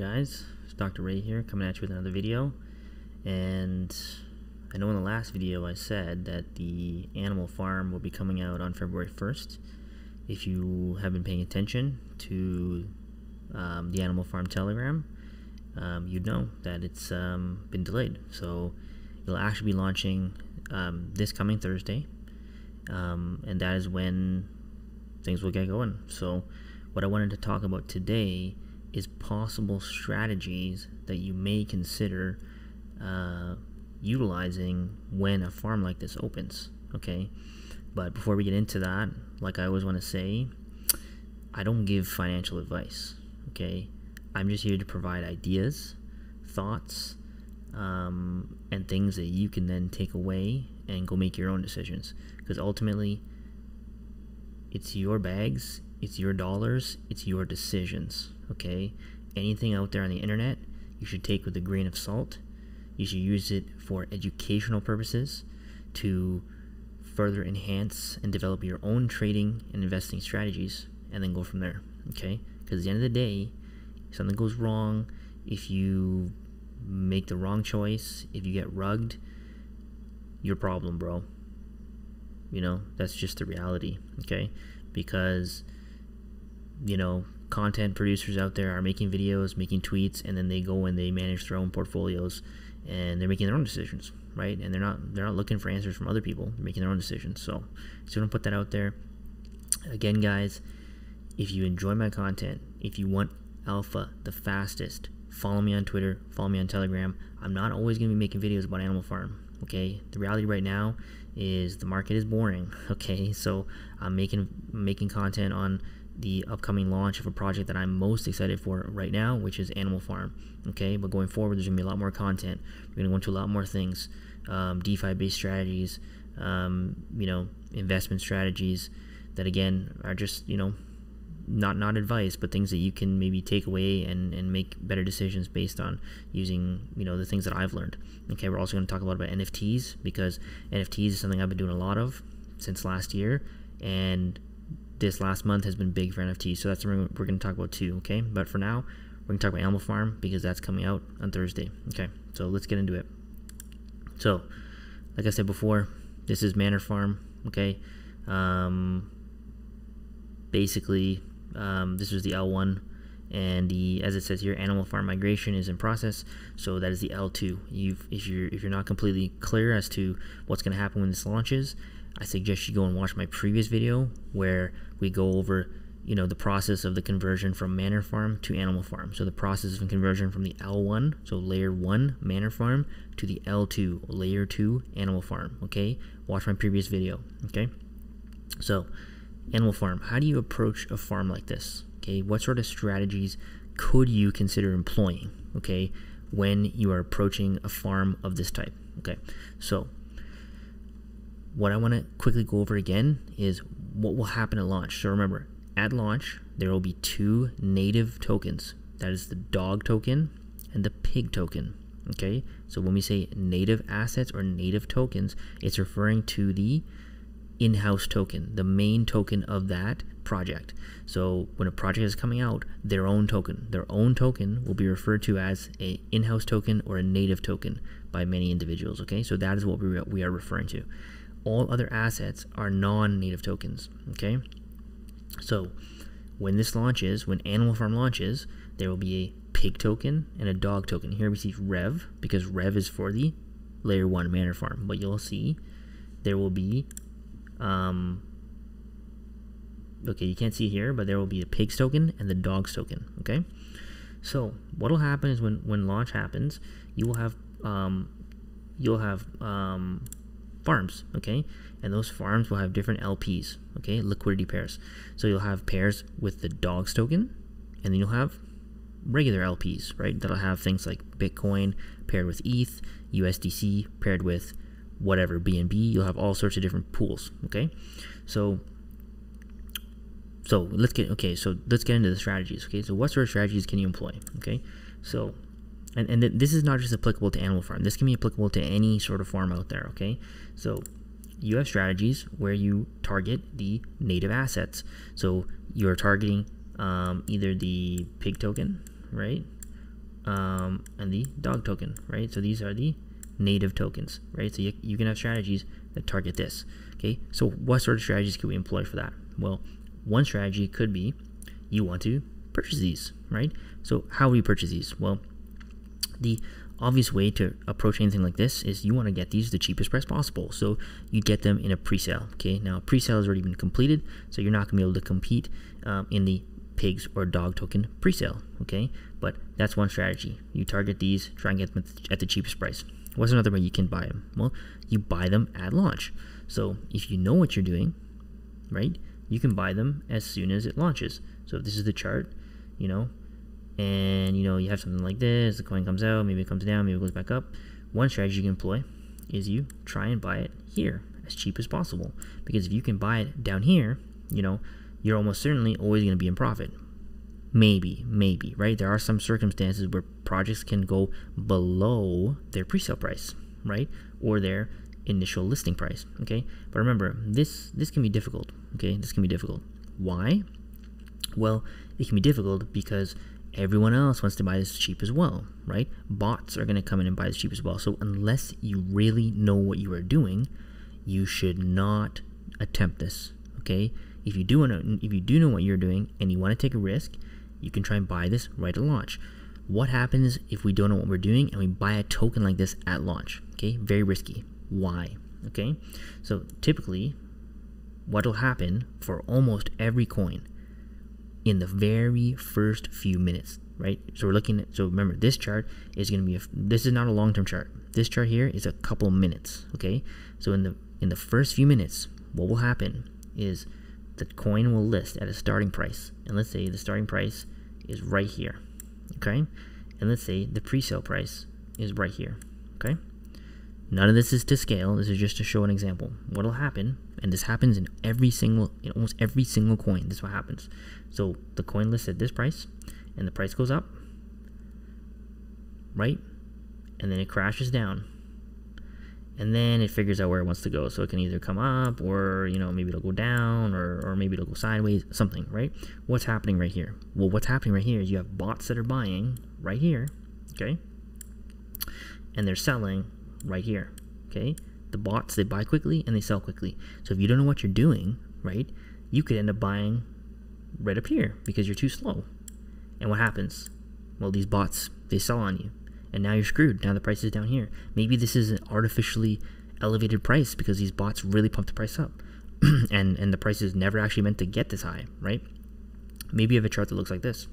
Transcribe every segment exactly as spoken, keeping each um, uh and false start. Guys, it's Doctor Ray here, coming at you with another video. And I know in the last video I said that the Animal Farm will be coming out on February first. If you have been paying attention to um, the Animal Farm Telegram, um, you'd know that it's um, been delayed. So it'll actually be launching um, this coming Thursday, um, and that is when things will get going. So what I wanted to talk about today is possible strategies that you may consider uh, utilizing when a farm like this opens, okay? But before we get into that, like I always want to say, I don't give financial advice, okay? I'm just here to provide ideas, thoughts, um, and things that you can then take away and go make your own decisions, because ultimately it's your bags, it's your dollars, it's your decisions, okay? Anything out there on the internet, you should take with a grain of salt. You should use it for educational purposes to further enhance and develop your own trading and investing strategies, and then go from there, okay? Because at the end of the day, if something goes wrong, if you make the wrong choice, if you get rugged, your problem, bro. You know, that's just the reality, okay? Because, you know, content producers out there are making videos, making tweets, and then they go and they manage their own portfolios, and they're making their own decisions, right? And they're not they're not looking for answers from other people. They're making their own decisions. So, so I'm gonna put that out there. Again, guys, if you enjoy my content, if you want alpha the fastest, follow me on Twitter, follow me on Telegram. I'm not always gonna be making videos about Animal Farm, okay? The reality right now is the market is boring, okay? So I'm making making content on the upcoming launch of a project that I'm most excited for right now, which is Animal Farm, okay? But going forward, there's gonna be a lot more content. We're gonna go into a lot more things, um, DeFi based strategies, um, you know, investment strategies that, again, are just, you know, not not advice, but things that you can maybe take away and, and make better decisions based on, using, you know, the things that I've learned, okay? We're also gonna talk a lot about N F Ts, because N F Ts is something I've been doing a lot of since last year, and this last month has been big for N F Ts, so that's something we're going to talk about too, okay? But for now, we're going to talk about Animal Farm, because that's coming out on Thursday, okay? So let's get into it. So, like I said before, this is Manor Farm, okay? Um, basically, um, this is the L one, and the, as it says here, Animal Farm migration is in process, so that is the L two. You've, if you're, if you're not completely clear as to what's going to happen when this launches, I suggest you go and watch my previous video where we go over, you know, the process of the conversion from Manor Farm to Animal Farm. So the process of conversion from the L one, so layer one Manor Farm, to the L two, layer two Animal Farm, okay? Watch my previous video, okay? So Animal Farm, how do you approach a farm like this, okay? What sort of strategies could you consider employing, okay, when you are approaching a farm of this type, okay? So what I want to quickly go over again is what will happen at launch. So remember, at launch, there will be two native tokens. That is the dog token and the pig token, okay? So when we say native assets or native tokens, it's referring to the in-house token, the main token of that project. So when a project is coming out, their own token, their own token will be referred to as an in-house token or a native token by many individuals, okay? So that is what we, we are referring to. All other assets are non-native tokens, okay? So when this launches, when Animal Farm launches, there will be a pig token and a dog token. Here we see rev, because rev is for the layer one Manor Farm, but you'll see there will be um okay, you can't see here, but there will be a pig's token and the dog's token, okay? So what will happen is, when when launch happens, you will have um you'll have um farms, okay? And those farms will have different L Ps, okay, liquidity pairs. So you'll have pairs with the dog's token, and then you'll have regular L Ps, right, that'll have things like Bitcoin paired with E T H, U S D C paired with whatever, B N B. You'll have all sorts of different pools, okay? So so let's get okay so let's get into the strategies, okay? So what sort of strategies can you employ, okay? So And, and th this is not just applicable to Animal Farm. This can be applicable to any sort of farm out there, okay? So you have strategies where you target the native assets. So you're targeting um, either the pig token, right, um, and the dog token, right? So these are the native tokens, right? So you, you can have strategies that target this, okay? So what sort of strategies can we employ for that? Well, one strategy could be you want to purchase these, right? So how do we purchase these? Well, the obvious way to approach anything like this is you want to get these the cheapest price possible. So you get them in a pre-sale, okay? Now pre-sale has already been completed, so you're not gonna be able to compete um, in the pigs or dog token pre-sale, okay? But that's one strategy. You target these, try and get them at the cheapest price. What's another way you can buy them? Well, you buy them at launch. So if you know what you're doing, right, you can buy them as soon as it launches. So if this is the chart, you know, and you know you have something like this, the coin comes out, maybe it comes down, maybe it goes back up. One strategy you can employ is you try and buy it here as cheap as possible, because if you can buy it down here, you know, you're almost certainly always going to be in profit. Maybe, maybe, right? There are some circumstances where projects can go below their pre-sale price, right? Or their initial listing price, okay? But remember, this this can be difficult, okay? This can be difficult. Why? Well, it can be difficult because everyone else wants to buy this cheap as well, right? Bots are going to come in and buy this cheap as well. So unless you really know what you are doing, you should not attempt this, okay? If you do know, if you do know what you're doing and you want to take a risk, you can try and buy this right at launch. What happens if we don't know what we're doing and we buy a token like this at launch? Okay, very risky. Why? Okay, so typically what will happen for almost every coin in the very first few minutes, right? So we're looking at, so remember this chart is going to be, a, this is not a long-term chart. This chart here is a couple minutes, okay? So in the, in the first few minutes, what will happen is the coin will list at a starting price, and let's say the starting price is right here, okay? And let's say the pre-sale price is right here, okay? None of this is to scale, this is just to show an example. What'll happen, and this happens in every single, in almost every single coin, this is what happens. So the coin lists at this price, and the price goes up, right? And then it crashes down. And then it figures out where it wants to go. So it can either come up, or, you know, maybe it'll go down, or, or maybe it'll go sideways, something, right? What's happening right here? Well, what's happening right here is you have bots that are buying right here, okay? And they're selling right here, okay? The bots, they buy quickly and they sell quickly. So if you don't know what you're doing, right, you could end up buying right up here because you're too slow. And what happens? Well, these bots, they sell on you. And now you're screwed. Now the price is down here. Maybe this is an artificially elevated price because these bots really pump the price up. and and the price is never actually meant to get this high, right? Maybe you have a chart that looks like this.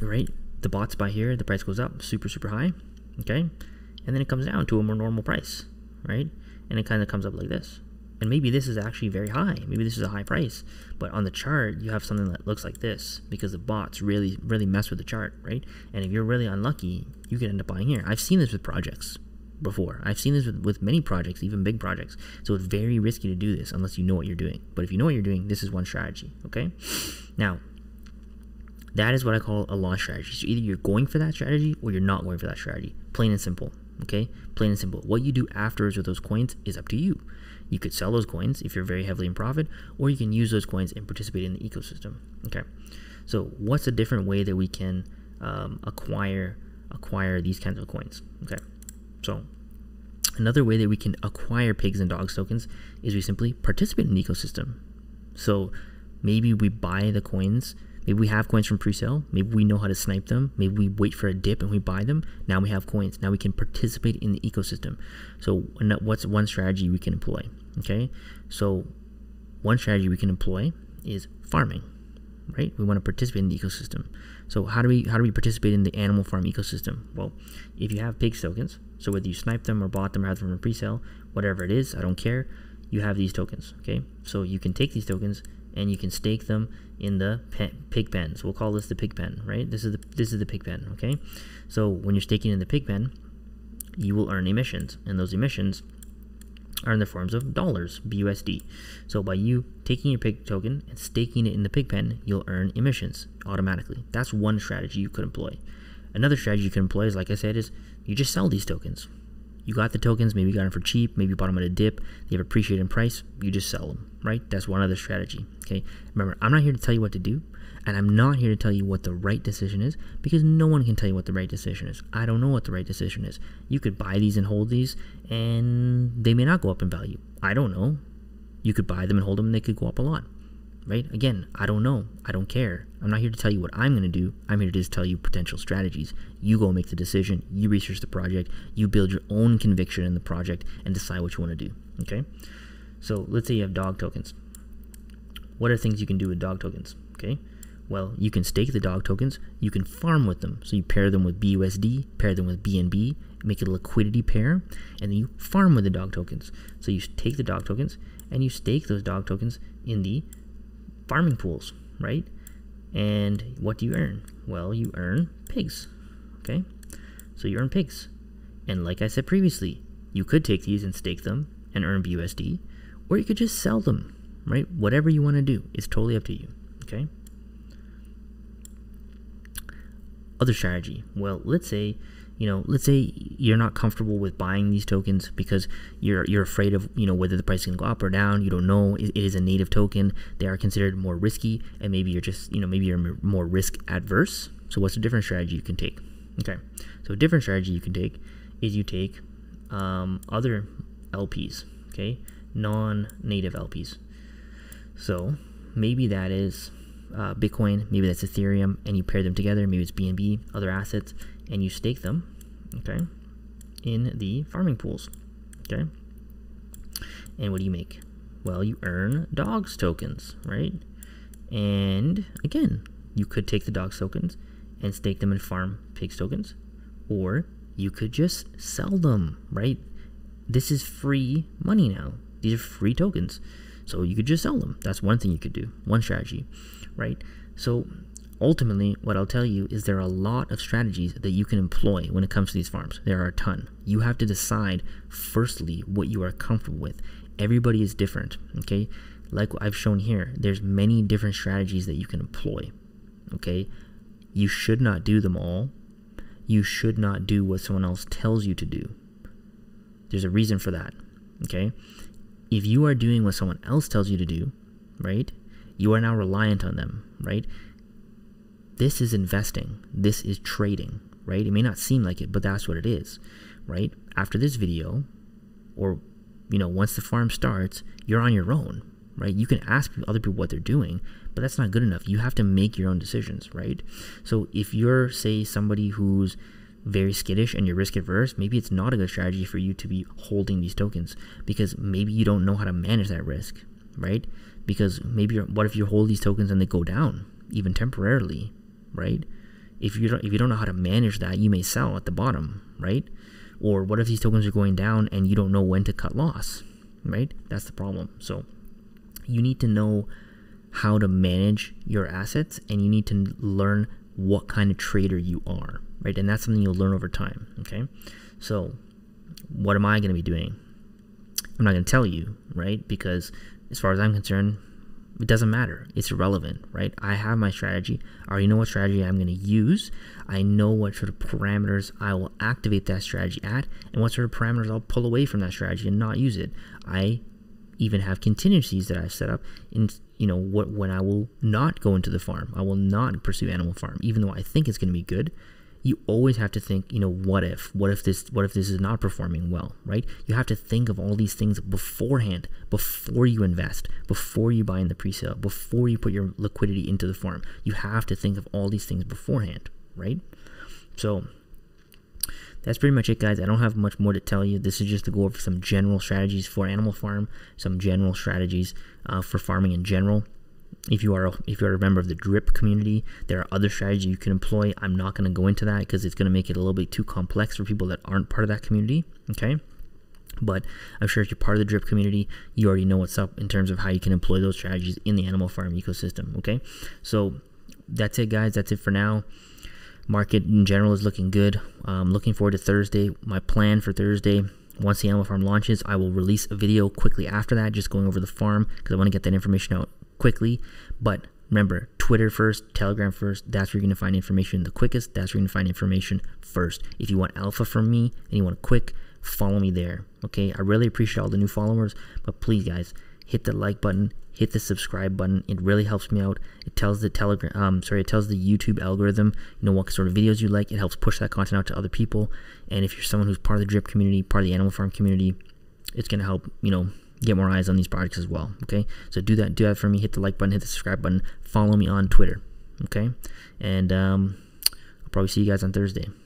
Right? The bots buy here, the price goes up super, super high, okay? And then it comes down to a more normal price, right? And it kind of comes up like this. And maybe this is actually very high. Maybe this is a high price, but on the chart, you have something that looks like this because the bots really, really mess with the chart, right? And if you're really unlucky, you could end up buying here. I've seen this with projects before. I've seen this with, with many projects, even big projects. So it's very risky to do this unless you know what you're doing. But if you know what you're doing, this is one strategy, okay? Now, that is what I call a launch strategy. So either you're going for that strategy or you're not going for that strategy, plain and simple. Okay, plain and simple. What you do afterwards with those coins is up to you. You could sell those coins if you're very heavily in profit, or you can use those coins and participate in the ecosystem. Okay, so what's a different way that we can um, acquire acquire these kinds of coins? Okay, so another way that we can acquire pigs and dogs tokens is we simply participate in the ecosystem. So maybe we buy the coins. Maybe we have coins from pre-sale. Maybe we know how to snipe them. Maybe we wait for a dip and we buy them. Now we have coins. Now we can participate in the ecosystem. So what's one strategy we can employ? Okay, so one strategy we can employ is farming, right? We want to participate in the ecosystem. So how do we how do we participate in the Animal Farm ecosystem? Well, if you have pig tokens, so whether you snipe them or bought them or have them from pre-sale, whatever it is, I don't care. You have these tokens, okay? So you can take these tokens and you can stake them in the pen, pig pen. So we'll call this the pig pen, right? This is the this is the pig pen, okay? So when you're staking in the pig pen, you will earn emissions, and those emissions are in the forms of dollars, B U S D. So by you taking your pig token and staking it in the pig pen, you'll earn emissions automatically. That's one strategy you could employ. Another strategy you can employ is, like I said, is you just sell these tokens. You got the tokens, maybe you got them for cheap, maybe you bought them at a dip, they have appreciated in price, you just sell them. right? That's one other strategy, okay? Remember, I'm not here to tell you what to do, and I'm not here to tell you what the right decision is, because no one can tell you what the right decision is. I don't know what the right decision is. You could buy these and hold these, and they may not go up in value. I don't know. You could buy them and hold them, and they could go up a lot, right? Again, I don't know. I don't care. I'm not here to tell you what I'm going to do. I'm here to just tell you potential strategies. You go make the decision. You research the project. You build your own conviction in the project and decide what you want to do, okay? So let's say you have dog tokens. What are things you can do with dog tokens, okay? Well, you can stake the dog tokens. You can farm with them. So you pair them with B U S D, pair them with B N B, make it a liquidity pair, and then you farm with the dog tokens. So you take the dog tokens and you stake those dog tokens in the farming pools, right? And what do you earn? Well, you earn pigs, okay? So you earn pigs. And like I said previously, you could take these and stake them and earn B U S D, or you could just sell them, right? Whatever you want to do, it's totally up to you, okay? Other strategy. Well, let's say, you know, let's say you're not comfortable with buying these tokens because you're you're afraid of, you know, whether the price can go up or down. You don't know. It, it is a native token. They are considered more risky, and maybe you're just, you know, maybe you're more risk adverse. So what's a different strategy you can take? Okay, so a different strategy you can take is you take um, other L Ps, okay, non-native L Ps. So maybe that is Uh, Bitcoin, maybe that's Ethereum, and you pair them together. Maybe it's B N B, other assets, and you stake them, okay, in the farming pools, okay. And what do you make? Well, you earn dogs tokens, right? And again, you could take the dogs tokens and stake them in farm pigs tokens, or you could just sell them, right? This is free money now. These are free tokens. So you could just sell them. That's one thing you could do, one strategy, right? So ultimately, what I'll tell you is there are a lot of strategies that you can employ when it comes to these farms. There are a ton. You have to decide, firstly, what you are comfortable with. Everybody is different, okay? Like what I've shown here, there's many different strategies that you can employ, okay? You should not do them all. You should not do what someone else tells you to do. There's a reason for that, okay? If you are doing what someone else tells you to do, right, you are now reliant on them, right? This is investing. This is trading, right? It may not seem like it, but that's what it is, right? After this video, or, you know, once the farm starts, you're on your own, right? You can ask other people what they're doing, but that's not good enough. You have to make your own decisions, right? So if you're, say, somebody who's very skittish and you're risk averse, maybe it's not a good strategy for you to be holding these tokens, because maybe you don't know how to manage that risk, right? Because maybe you're, what if you hold these tokens and they go down, even temporarily, right? If you don't, if you don't know how to manage that, you may sell at the bottom, right? Or what if these tokens are going down and you don't know when to cut loss, right? That's the problem. So you need to know how to manage your assets, and you need to learn what kind of trader you are, right? And that's something you'll learn over time, okay? So what am I going to be doing? I'm not going to tell you, right? Because as far as I'm concerned, it doesn't matter. It's irrelevant, right? I have my strategy. I already know what strategy I'm going to use. I know what sort of parameters I will activate that strategy at, and what sort of parameters I'll pull away from that strategy and not use it. I even have contingencies that I've set up in, you know, what when I will not go into the farm. I will not pursue Animal Farm, even though I think it's going to be good. You always have to think, you know, what if, what if this, what if this is not performing well, right? You have to think of all these things beforehand, before you invest, before you buy in the pre-sale, before you put your liquidity into the farm. You have to think of all these things beforehand, right? So that's pretty much it, guys. I don't have much more to tell you. This is just to go over some general strategies for Animal Farm, some general strategies uh, for farming in general. If you are a, if you're a member of the DRIP community, there are other strategies you can employ. I'm not going to go into that because it's going to make it a little bit too complex for people that aren't part of that community, okay? But I'm sure if you're part of the DRIP community, you already know what's up in terms of how you can employ those strategies in the Animal Farm ecosystem, okay? So that's it, guys. That's it for now. Market in general is looking good. I'm looking forward to Thursday. My plan for Thursday, once the Animal Farm launches, I will release a video quickly after that, just going over the farm, because I want to get that information out quickly. But remember, Twitter first, Telegram first. That's where you're going to find information the quickest. That's where you're going to find information first. If you want alpha from me and you want a quick, follow me there, okay? I really appreciate all the new followers, but please, guys, hit the like button, hit the subscribe button. It really helps me out. It tells the Telegram, um, sorry, it tells the YouTube algorithm, you know, what sort of videos you like. It helps push that content out to other people. And if you're someone who's part of the DRIP community, part of the Animal Farm community, it's going to help, you know, get more eyes on these products as well. Okay. So do that, do that for me. Hit the like button, hit the subscribe button, follow me on Twitter. Okay. And, um, I'll probably see you guys on Thursday.